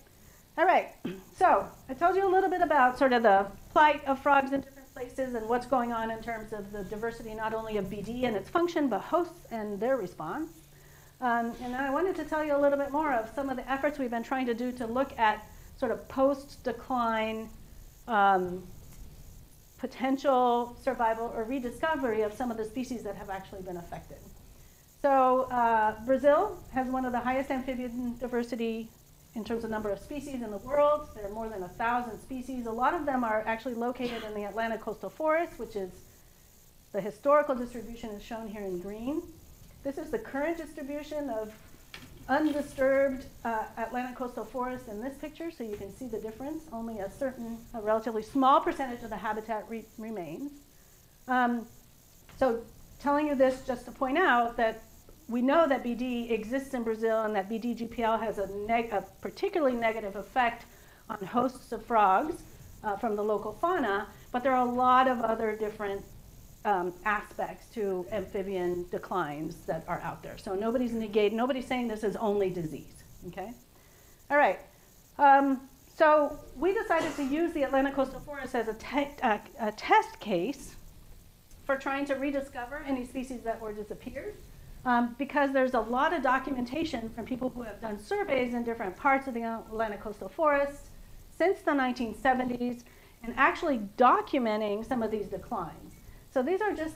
All right. So I told you a little bit about sort of the plight of frogs in different places and what's going on in terms of the diversity not only of B D and its function, but hosts and their response. Um, and I wanted to tell you a little bit more of some of the efforts we've been trying to do to look at sort of post-decline um, potential survival or rediscovery of some of the species that have actually been affected. So uh, Brazil has one of the highest amphibian diversity in terms of number of species in the world. There are more than a thousand species. A lot of them are actually located in the Atlantic coastal forest, which is the historical distribution is shown here in green. This is the current distribution of undisturbed uh, Atlantic coastal forest in this picture, so you can see the difference. Only a certain, a relatively small percentage of the habitat re remains. Um, so telling you this just to point out that we know that B D exists in Brazil and that B D G P L has a, neg a particularly negative effect on hosts of frogs uh, from the local fauna, but there are a lot of other different um, aspects to amphibian declines that are out there. So nobody's negating, nobody's saying this is only disease, okay? All right, um, so we decided to use the Atlantic coastal forest as a, te a, a test case for trying to rediscover any species that were disappeared. Um, because there's a lot of documentation from people who have done surveys in different parts of the Atlantic coastal forest since the nineteen seventies and actually documenting some of these declines. So these are just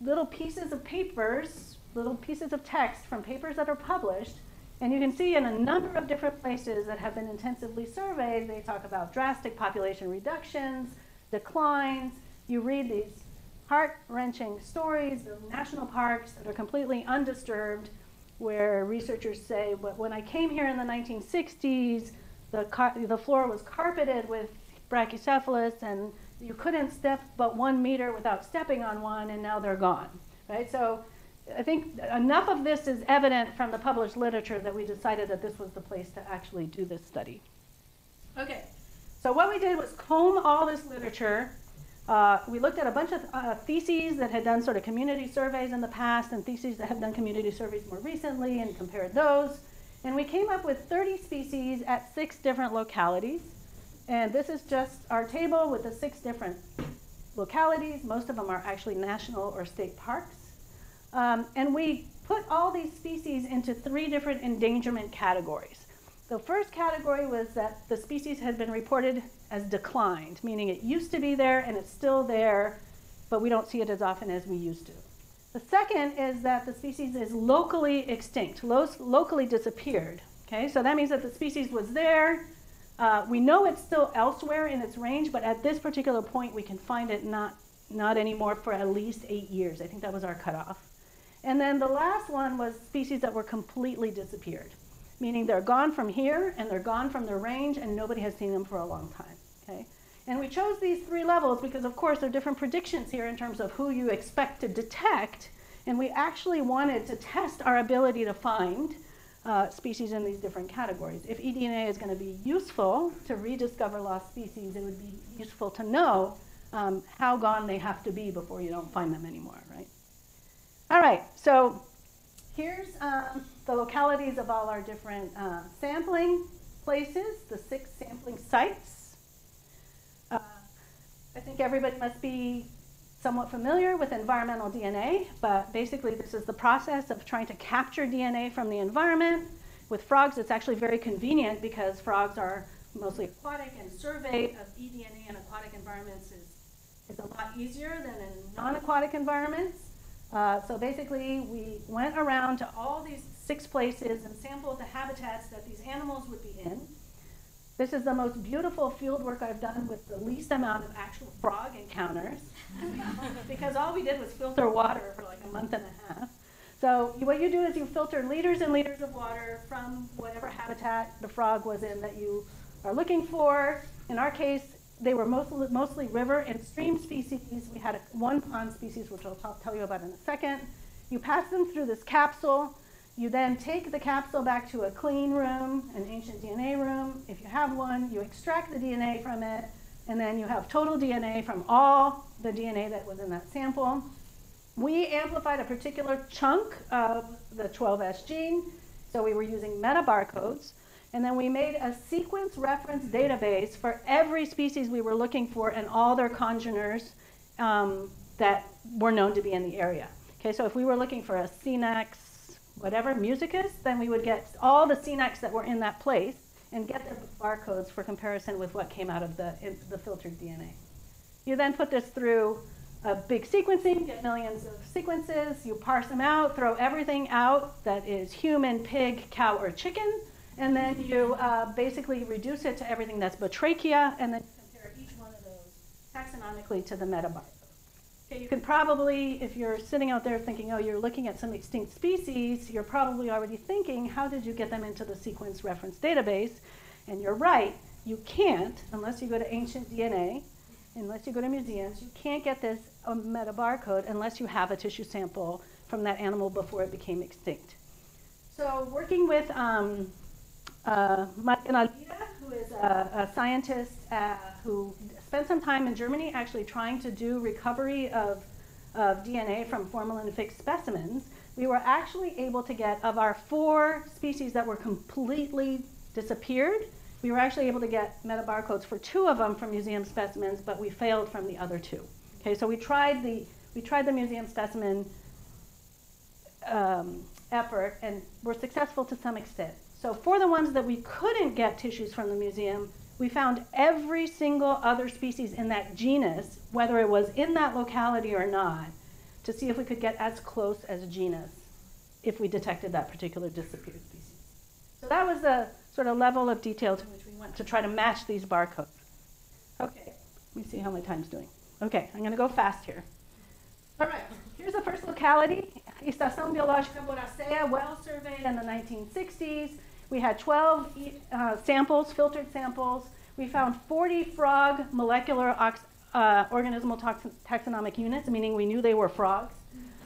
little pieces of papers, little pieces of text from papers that are published, and you can see in a number of different places that have been intensively surveyed, they talk about drastic population reductions, declines. You read these heart-wrenching stories of national parks that are completely undisturbed, where researchers say, when I came here in the nineteen sixties, the, car the floor was carpeted with Brachycephalus, and you couldn't step but one meter without stepping on one, and now they're gone, right? So I think enough of this is evident from the published literature that we decided that this was the place to actually do this study. Okay, so what we did was comb all this literature. Uh, we looked at a bunch of uh, theses that had done sort of community surveys in the past and theses that have done community surveys more recently and compared those. And we came up with thirty species at six different localities. And this is just our table with the six different localities. Most of them are actually national or state parks. Um, and we put all these species into three different endangerment categories. The first category was that the species had been reported as declined, meaning it used to be there and it's still there, but we don't see it as often as we used to. The second is that the species is locally extinct, lo locally disappeared. Okay, so that means that the species was there. Uh, we know it's still elsewhere in its range, but at this particular point we can find it not, not anymore for at least eight years. I think that was our cutoff. And then the last one was species that were completely disappeared, meaning they're gone from here and they're gone from their range and nobody has seen them for a long time. Okay? And we chose these three levels because, of course, there are different predictions here in terms of who you expect to detect, and we actually wanted to test our ability to find uh, species in these different categories. If eDNA is going to be useful to rediscover lost species, it would be useful to know um, how gone they have to be before you don't find them anymore, right? All right, so here's um, the localities of all our different uh, sampling places, the six sampling sites. Uh, I think everybody must be somewhat familiar with environmental D N A, but basically this is the process of trying to capture D N A from the environment. With frogs, it's actually very convenient because frogs are mostly aquatic, and survey of eDNA in aquatic environments is, is a lot easier than in non-aquatic environments. Uh, so basically, we went around to all these six places and sampled the habitats that these animals would be in. This is the most beautiful field work I've done with the least amount of actual frog encounters, because all we did was filter water for like a month and a half. So what you do is you filter liters and liters of water from whatever habitat the frog was in that you are looking for. In our case, they were mostly, mostly river and stream species. We had a, one pond species, which I'll talk, tell you about in a second. You pass them through this capsule. You then take the capsule back to a clean room, an ancient D N A room, if you have one. You extract the D N A from it, and then you have total D N A from all the D N A that was in that sample. We amplified a particular chunk of the twelve S gene, so we were using metabarcodes. And then we made a sequence reference database for every species we were looking for and all their congeners um, that were known to be in the area. Okay, so if we were looking for a Senex, whatever, musicus, then we would get all the Senex that were in that place and get their barcodes for comparison with what came out of the, in, the filtered D N A. You then put this through a big sequencing, get millions of sequences. You parse them out, throw everything out that is human, pig, cow, or chicken. And then you uh, basically reduce it to everything that's Batrachia, and then compare each one of those taxonomically to the metabarcode. Okay, you can probably, if you're sitting out there thinking, oh, you're looking at some extinct species, you're probably already thinking, how did you get them into the sequence reference database? And you're right, you can't, unless you go to ancient D N A, unless you go to museums, you can't get this metabarcode unless you have a tissue sample from that animal before it became extinct. So working with um, Uh, Mariana, who is a, a scientist uh, who spent some time in Germany actually trying to do recovery of, of D N A from formalin-fixed specimens, we were actually able to get, of our four species that were completely disappeared, we were actually able to get metabarcodes for two of them from museum specimens, but we failed from the other two. Okay, so we tried the, we tried the museum specimen um, effort and were successful to some extent. So for the ones that we couldn't get tissues from the museum, we found every single other species in that genus, whether it was in that locality or not, to see if we could get as close as genus if we detected that particular disappeared species. So that was the sort of level of detail to which we went to try to match these barcodes. Okay, let me see how my time's doing. Okay, I'm going to go fast here. All right, here's the first locality, Estação Biológica Boracéia, well surveyed in the nineteen sixties. We had twelve uh, samples, filtered samples. We found forty frog molecular ox uh, organismal tox taxonomic units, meaning we knew they were frogs.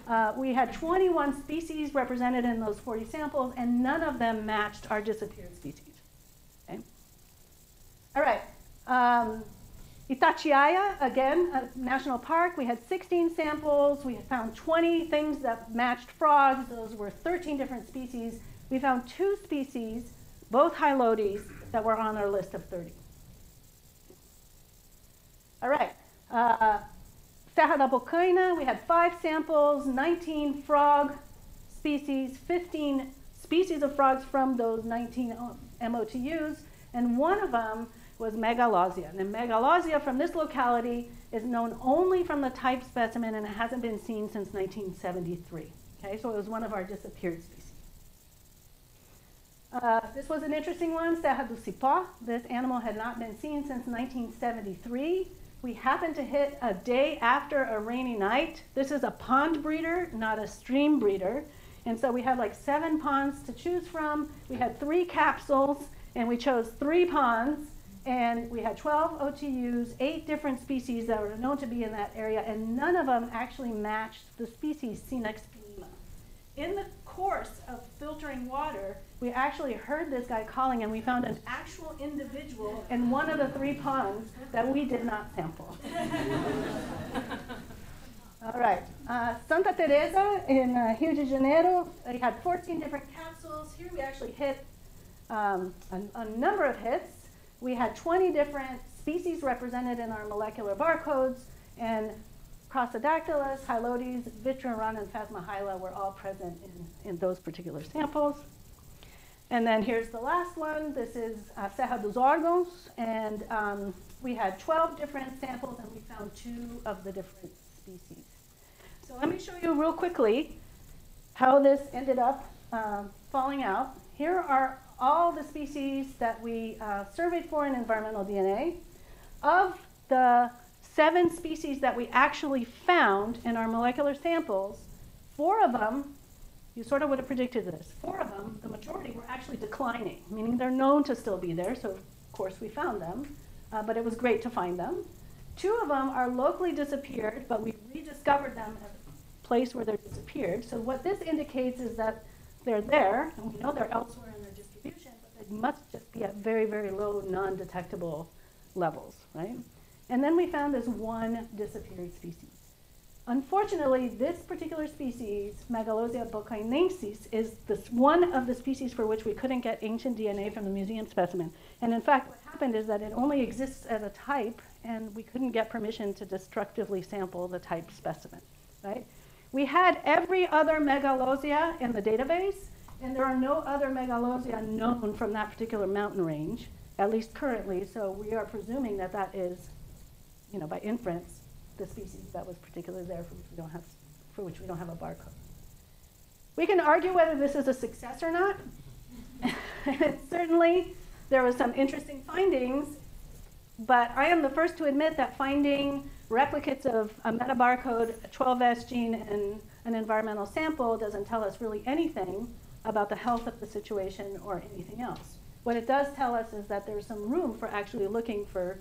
Uh, we had twenty-one species represented in those forty samples, and none of them matched our disappeared species. Okay. All right. Um, Itatiaia, again, a national park. We had sixteen samples. We found twenty things that matched frogs. Those were thirteen different species. We found two species, both Hylodes, that were on our list of thirty. All right. Uh, Cejadusipa, we had five samples, nineteen frog species, fifteen species of frogs from those nineteen M O T Us, and one of them was Megalosia. And Megalosia from this locality is known only from the type specimen, and it hasn't been seen since nineteen seventy-three. Okay, so it was one of our disappeared species. Uh, this was an interesting one, Cejadusipa. This animal had not been seen since nineteen seventy-three. We happened to hit a day after a rainy night. This is a pond breeder, not a stream breeder. And so we had like seven ponds to choose from. We had three capsules, and we chose three ponds. And we had twelve O T Us, eight different species that were known to be in that area, and none of them actually matched the species Senex. In the course of filtering water, we actually heard this guy calling, and we found an actual individual in one of the three ponds that we did not sample. All right, uh, Santa Teresa in uh, Rio de Janeiro, we had fourteen different capsules. Here we actually hit um, a, a number of hits. We had twenty different species represented in our molecular barcodes, and Crossodactylus, Hylodes, Vitreron, and Phasmohyla were all present in, in those particular samples. And then here's the last one. This is uh, Serra dos Órgãos, and um, we had twelve different samples, and we found two of the different species. So let me show you real quickly how this ended up um, falling out. Here are all the species that we uh, surveyed for in environmental D N A. Of the seven species that we actually found in our molecular samples, four of them, you sort of would have predicted this, four of them, the majority were actually declining, meaning they're known to still be there, so of course we found them, uh, but it was great to find them. Two of them are locally disappeared, but we rediscovered them at the place where they're disappeared. So what this indicates is that they're there, and we know they're elsewhere in their distribution, but they must just be at very, very low, non-detectable levels, right? And then we found this one disappeared species. Unfortunately, this particular species, Megalosia bocainensis, is this one of the species for which we couldn't get ancient D N A from the museum specimen. And in fact, what happened is that it only exists as a type, and we couldn't get permission to destructively sample the type specimen, right? We had every other Megalosia in the database, and there are no other Megalosia known from that particular mountain range, at least currently, so we are presuming that that is, you know, by inference, the species that was particularly there for which we don't have, for which we don't have a barcode. We can argue whether this is a success or not. Certainly, there were some interesting findings, but I am the first to admit that finding replicates of a metabarcode, a twelve S gene, and an environmental sample doesn't tell us really anything about the health of the situation or anything else. What it does tell us is that there's some room for actually looking for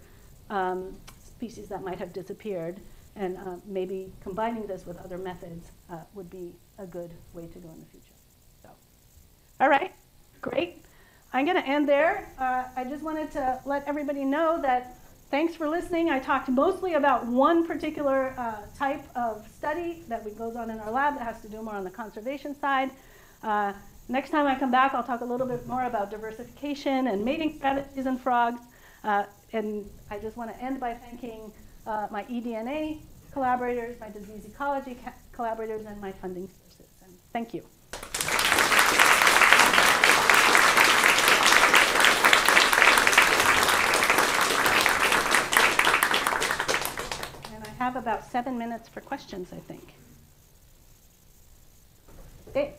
um, species that might have disappeared, and uh, maybe combining this with other methods uh, would be a good way to go in the future. So, all right, great. I'm going to end there. Uh, I just wanted to let everybody know that thanks for listening. I talked mostly about one particular uh, type of study that we, goes on in our lab that has to do more on the conservation side. Uh, next time I come back, I'll talk a little bit more about diversification and mating strategies in frogs. Uh, And I just want to end by thanking uh, my eDNA collaborators, my disease ecology collaborators, and my funding sources. And thank you. And I have about seven minutes for questions, I think. Dave.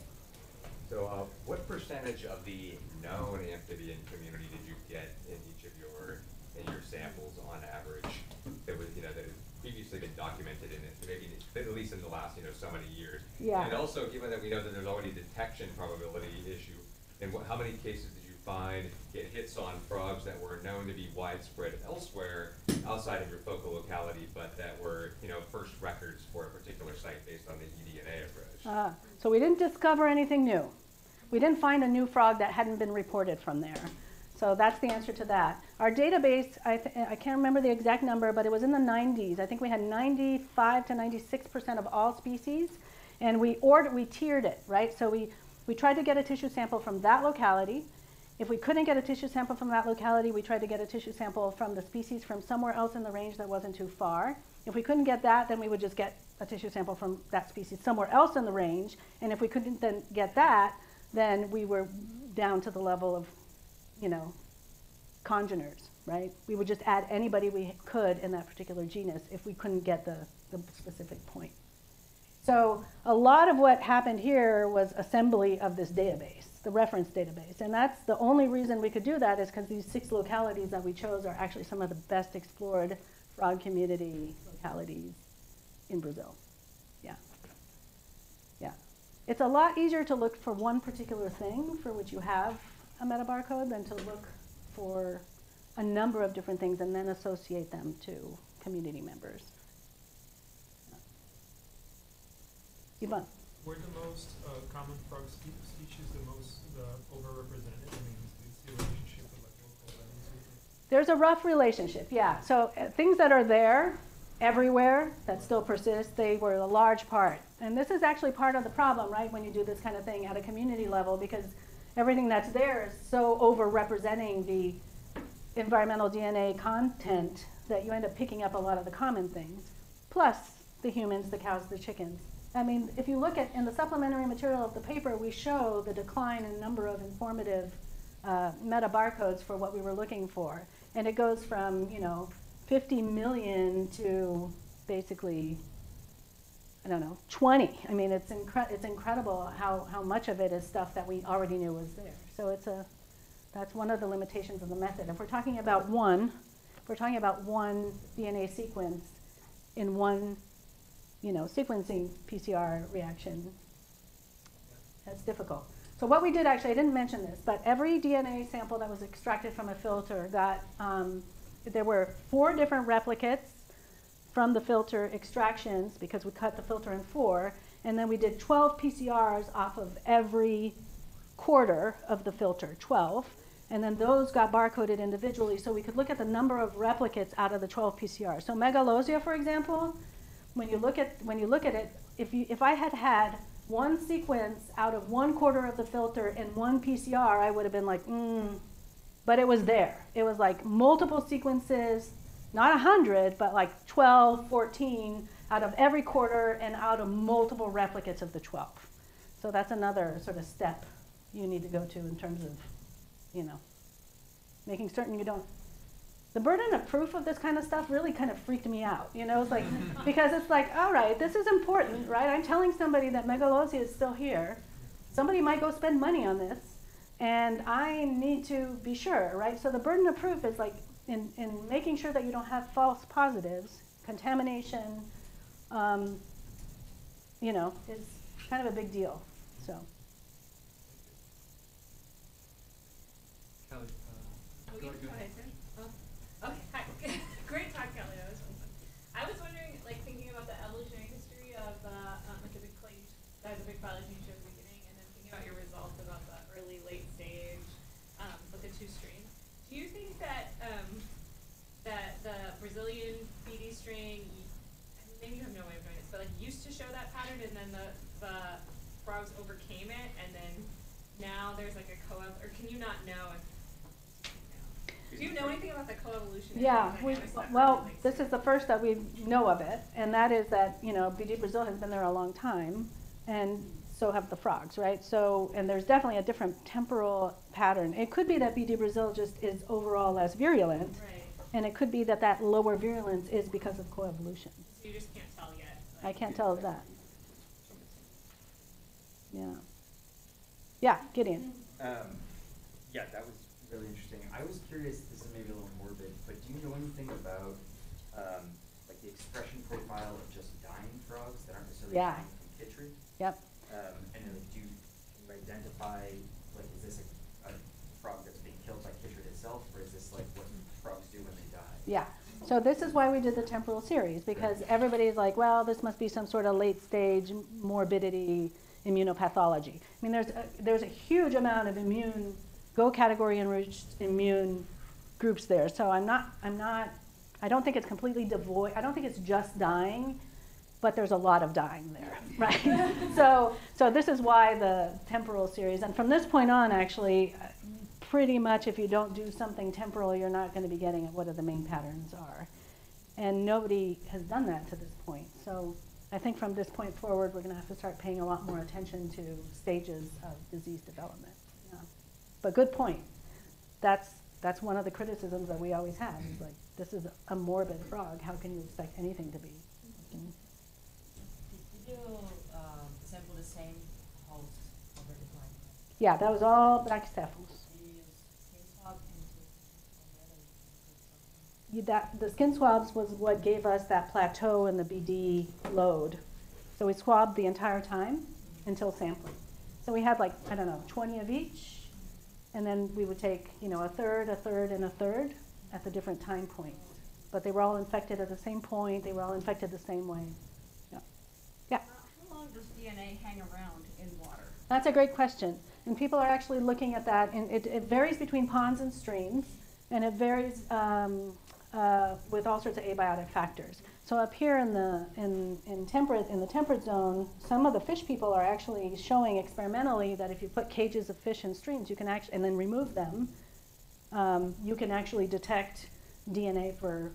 So uh, what percentage of the known amphibian community did you get in each of your samples on average that was, you know, that previously been documented in it, maybe at least in the last you know so many years. Yeah. And also, given that we know that there's already a detection probability issue, and what, how many cases did you find get hits on frogs that were known to be widespread elsewhere outside of your focal locality, but that were you know first records for a particular site based on the eDNA approach? Uh, so we didn't discover anything new. We didn't find a new frog that hadn't been reported from there. So that's the answer to that. Our database, I, th I can't remember the exact number, but it was in the nineties. I think we had ninety-five to ninety-six percent of all species, and we ordered, we tiered it, right? So we, we tried to get a tissue sample from that locality. If we couldn't get a tissue sample from that locality, we tried to get a tissue sample from the species from somewhere else in the range that wasn't too far. If we couldn't get that, then we would just get a tissue sample from that species somewhere else in the range. And if we couldn't then get that, then we were down to the level of, you know, congeners, right? We would just add anybody we could in that particular genus if we couldn't get the, the specific point. So a lot of what happened here was assembly of this database, the reference database. And that's the only reason we could do that is because these six localities that we chose are actually some of the best explored frog community localities in Brazil. Yeah. Yeah. It's a lot easier to look for one particular thing for which you have a metabarcode than to look for a number of different things and then associate them to community members. Yvonne? Were the most uh, common frog species the most uh, overrepresented? I mean, is the relationship with like local levels? There's a rough relationship, yeah. So uh, things that are there everywhere that still persist, they were a large part. And this is actually part of the problem, right, when you do this kind of thing at a community level, because everything that's there is so overrepresenting the environmental D N A content that you end up picking up a lot of the common things, plus the humans, the cows, the chickens. I mean, if you look at, in the supplementary material of the paper, we show the decline in number of informative uh, metabarcodes for what we were looking for. And it goes from, you know, fifty million to basically, I don't know, twenty. I mean, it's, incre it's incredible how, how much of it is stuff that we already knew was there. So it's a, that's one of the limitations of the method. If we're talking about one, if we're talking about one D N A sequence in one, you know, sequencing P C R reaction, that's difficult. So what we did actually, I didn't mention this, but every D N A sample that was extracted from a filter got, um, there were four different replicates from the filter extractions, because we cut the filter in four, and then we did twelve P C Rs off of every quarter of the filter, twelve, and then those got barcoded individually, so we could look at the number of replicates out of the twelve P C Rs. So Megalosia, for example, when you look at when you look at it, if you if I had had one sequence out of one quarter of the filter and one P C R, I would have been like, mm, but it was there. It was like multiple sequences. Not one hundred, but like twelve, fourteen out of every quarter and out of multiple replicates of the twelve. So that's another sort of step you need to go to in terms of, you know, making certain you don't. The burden of proof of this kind of stuff really kind of freaked me out, you know, it's like, because it's like, all right, this is important, right? I'm telling somebody that Megalosia is still here. Somebody might go spend money on this, and I need to be sure, right? So the burden of proof is like, In, in making sure that you don't have false positives, contamination, um, you know, is kind of a big deal. So, Kelly, uh, oh, go ahead. Oh, okay, hi. Great talk, Kelly. That was fun. I was wondering, like, thinking about the evolutionary history of uh, um, like a big clay, that was a big clay change at the beginning, and then thinking about your results about the early, late stage um, with the two strains. Do you think that um, that the Brazilian B D strain, maybe you have no way of doing this, but like used to show that pattern, and then the, the frogs overcame it, and then now there's like a co-evolution, or can you not know? If, do you know anything about the co-evolution? Yeah, we, well, this is the first that we know of it, and that is that you know B D Brazil has been there a long time, and so have the frogs, right? So, and there's definitely a different temporal pattern. It could be that B D Brazil just is overall less virulent, right, and it could be that that lower virulence is because of coevolution. So you just can't tell yet. Like I can't tell that. Yeah. Yeah, Gideon. Um, yeah, that was really interesting. I was curious, this is maybe a little morbid, but do you know anything about um, like the expression profile of just dying frogs that aren't necessarily yeah. dying from chytrids. Yep. Um, and then do you identify, like, is this a, a frog that's being killed by chytrid itself, or is this like what frogs do when they die? Yeah. So this is why we did the temporal series, because everybody's like, well, this must be some sort of late stage morbidity immunopathology. I mean, there's a, there's a huge amount of immune Go category enriched immune groups there. So I'm not I'm not I don't think it's completely devoid. I don't think it's just dying, but there's a lot of dying there, right? so so this is why the temporal series. And from this point on, actually, pretty much if you don't do something temporal, you're not going to be getting at what are the main patterns are. And nobody has done that to this point. So I think from this point forward, we're going to have to start paying a lot more attention to stages of disease development. Yeah. But good point. That's that's one of the criticisms that we always have. Is like, this is a morbid frog. How can you expect anything to be? Mm-hmm. Did, did you uh, sample the same host over the time? Yeah, that was all Brachycephalus. That the skin swabs was what gave us that plateau in the B D load. So we swabbed the entire time until sampling. So we had like I don't know twenty of each. And then we would take, you know, a third, a third, and a third at the different time points. But they were all infected at the same point. They were all infected the same way. Yeah. Yeah. How long does D N A hang around in water? That's a great question. And people are actually looking at that. And it, it varies between ponds and streams. And it varies um, uh, with all sorts of abiotic factors. So up here in the, in, in, temperate, in the temperate zone, some of the fish people are actually showing experimentally that if you put cages of fish in streams, you can actually, and then remove them, um, you can actually detect D N A for,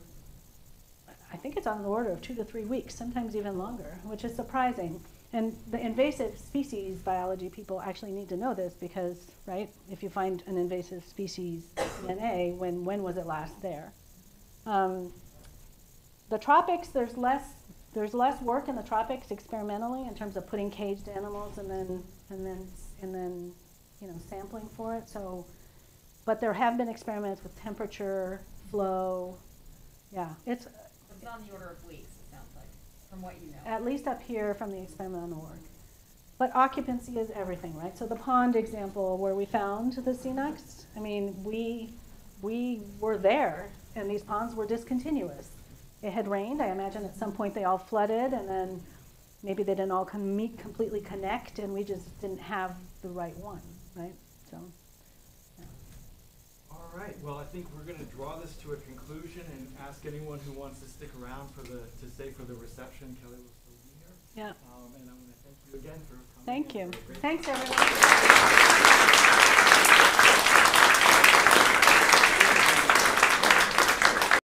I think it's on the order of two to three weeks, sometimes even longer, which is surprising. And the invasive species biology people actually need to know this because, right, if you find an invasive species D N A, when, when was it last there? Um, The tropics, there's less, there's less work in the tropics experimentally in terms of putting caged animals and then and then and then you know sampling for it. So, but there have been experiments with temperature, flow. Yeah, it's it's on the order of weeks. It sounds like, from what you know. At least up here from the experimental work. But occupancy is everything, right? So the pond example where we found the Senex. I mean, we we were there, and these ponds were discontinuous. It had rained. I imagine at some point they all flooded, and then maybe they didn't all com completely connect, and we just didn't have the right one, right? So, yeah. All right. Well, I think we're going to draw this to a conclusion and ask anyone who wants to stick around for the to stay for the reception. Kelly will still be here. Yeah. Um, and I want to thank you again for coming. Thank you. Thanks, everyone.